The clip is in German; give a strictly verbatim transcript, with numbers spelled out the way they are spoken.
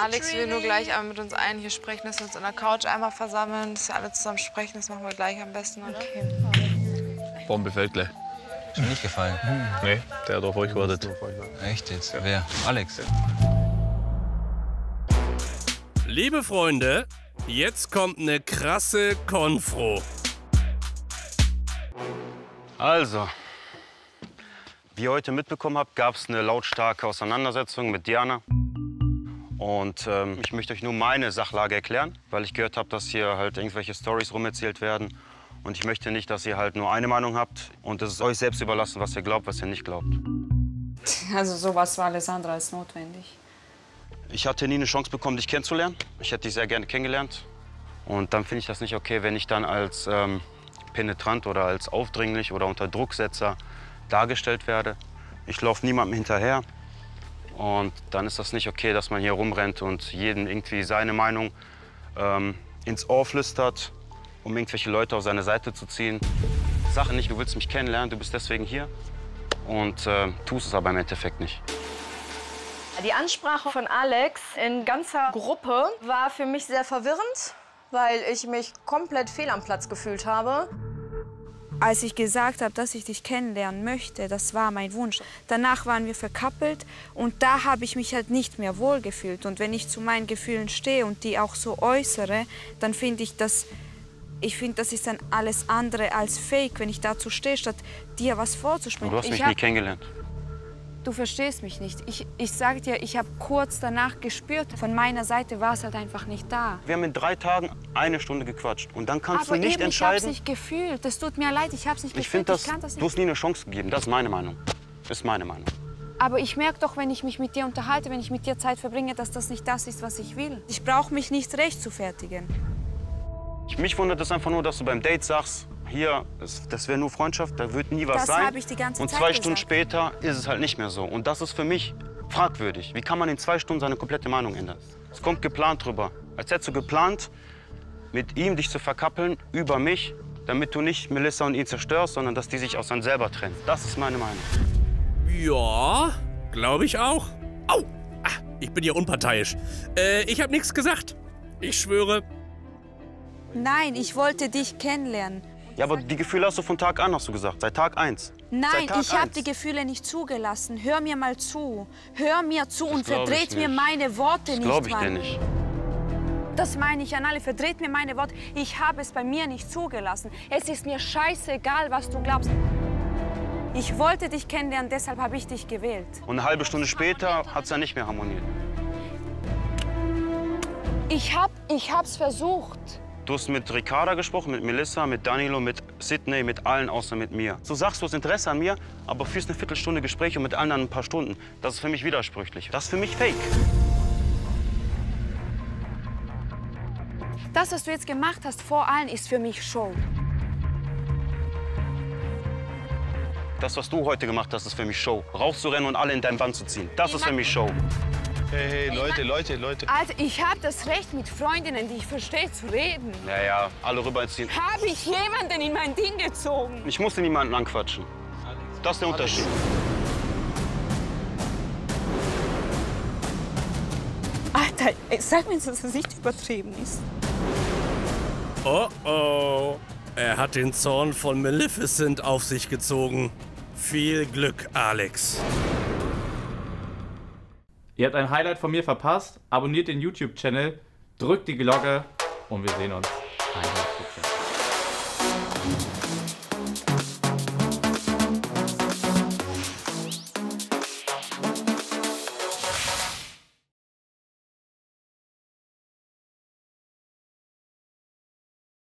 Alex will nur gleich einmal mit uns ein hier sprechen, dass wir uns an der Couch einmal versammeln, dass wir alle zusammen sprechen. Das machen wir gleich am besten, oder? Okay. Bombe fällt gleich. Ist mir nicht gefallen. Hm. Nee, der hat auf euch gewartet. Echt jetzt? Ja. Wer? Alex? Liebe Freunde, jetzt kommt eine krasse Konfro. Also, wie ihr heute mitbekommen habt, gab es eine lautstarke Auseinandersetzung mit Dijana. Und ähm, ich möchte euch nur meine Sachlage erklären, weil ich gehört habe, dass hier halt irgendwelche Storys rumerzählt werden. Und ich möchte nicht, dass ihr halt nur eine Meinung habt. Und es ist euch selbst überlassen, was ihr glaubt, was ihr nicht glaubt. Also sowas war alles andere als notwendig. Ich hatte nie eine Chance bekommen, dich kennenzulernen. Ich hätte dich sehr gerne kennengelernt. Und dann finde ich das nicht okay, wenn ich dann als ähm, penetrant oder als aufdringlich oder unter Drucksetzer dargestellt werde. Ich laufe niemandem hinterher. Und dann ist das nicht okay, dass man hier rumrennt und jedem irgendwie seine Meinung ähm, ins Ohr flüstert, um irgendwelche Leute auf seine Seite zu ziehen. Sache nicht, du willst mich kennenlernen, du bist deswegen hier und äh, tust es aber im Endeffekt nicht. Die Ansprache von Alex in ganzer Gruppe war für mich sehr verwirrend, weil ich mich komplett fehl am Platz gefühlt habe. Als ich gesagt habe, dass ich dich kennenlernen möchte, das war mein Wunsch. Danach waren wir verkappelt und da habe ich mich halt nicht mehr wohlgefühlt. Und wenn ich zu meinen Gefühlen stehe und die auch so äußere, dann finde ich das, ich finde, das ist dann alles andere als fake, wenn ich dazu stehe, statt dir was vorzuspielen. Du hast mich nie kennengelernt. Du verstehst mich nicht. Ich, ich sage dir, ich habe kurz danach gespürt, von meiner Seite war es halt einfach nicht da. Wir haben in drei Tagen eine Stunde gequatscht und dann kannst du nicht entscheiden. Aber ich habe es nicht gefühlt. Das tut mir leid, ich habe es nicht gefühlt. Ich kann das nicht. Du hast nie eine Chance gegeben, das ist meine Meinung. Das ist meine Meinung. Aber ich merke doch, wenn ich mich mit dir unterhalte, wenn ich mit dir Zeit verbringe, dass das nicht das ist, was ich will. Ich brauche mich nicht rechtfertigen. Mich wundert es einfach nur, dass du beim Date sagst, hier, das wäre nur Freundschaft, da wird nie was sein. Das habe ich die ganze Zeit gesagt. Und zwei Stunden später ist es halt nicht mehr so. Und das ist für mich fragwürdig. Wie kann man in zwei Stunden seine komplette Meinung ändern? Es kommt geplant drüber. Als hättest du geplant, mit ihm dich zu verkappeln über mich, damit du nicht Melissa und ihn zerstörst, sondern dass die sich aus dann selber trennen. Das ist meine Meinung. Ja, glaube ich auch. Au! Ah, ich bin ja unparteiisch. Äh, ich habe nichts gesagt. Ich schwöre. Nein, ich wollte dich kennenlernen. Ja, aber die Gefühle hast du von Tag an, hast du gesagt. Seit Tag eins. Nein, Tag ich habe die Gefühle nicht zugelassen. Hör mir mal zu. Hör mir zu das und verdreht mir meine Worte das nicht, glaub ich Mann. Dir nicht. Das meine ich an alle. Verdreht mir meine Worte. Ich habe es bei mir nicht zugelassen. Es ist mir scheißegal, was du glaubst. Ich wollte dich kennenlernen, deshalb habe ich dich gewählt. Und eine halbe Stunde später hat es ja nicht mehr harmoniert. Ich habe ich hab's versucht. Du hast mit Ricarda gesprochen, mit Melissa, mit Danilo, mit Sydney, mit allen außer mit mir. So sagst du, hast Interesse an mir, aber führst eine Viertelstunde Gespräch und mit allen ein paar Stunden. Das ist für mich widersprüchlich. Das ist für mich fake. Das, was du jetzt gemacht hast vor allen, ist für mich Show. Das, was du heute gemacht hast, ist für mich Show. Rauszurennen und alle in deinen Bann zu ziehen. Das ist für mich Show. Hey, hey, Leute, Leute, Leute. Also, ich habe das Recht, mit Freundinnen, die ich verstehe, zu reden. Naja, alle rüberziehen. Habe ich jemanden in mein Ding gezogen? Ich musste niemanden anquatschen. Das ist der Unterschied. Alter, sag mir, dass das nicht übertrieben ist. Oh, oh. Er hat den Zorn von Maleficent auf sich gezogen. Viel Glück, Alex. Ihr habt ein Highlight von mir verpasst, abonniert den YouTube-Channel, drückt die Glocke und wir sehen uns.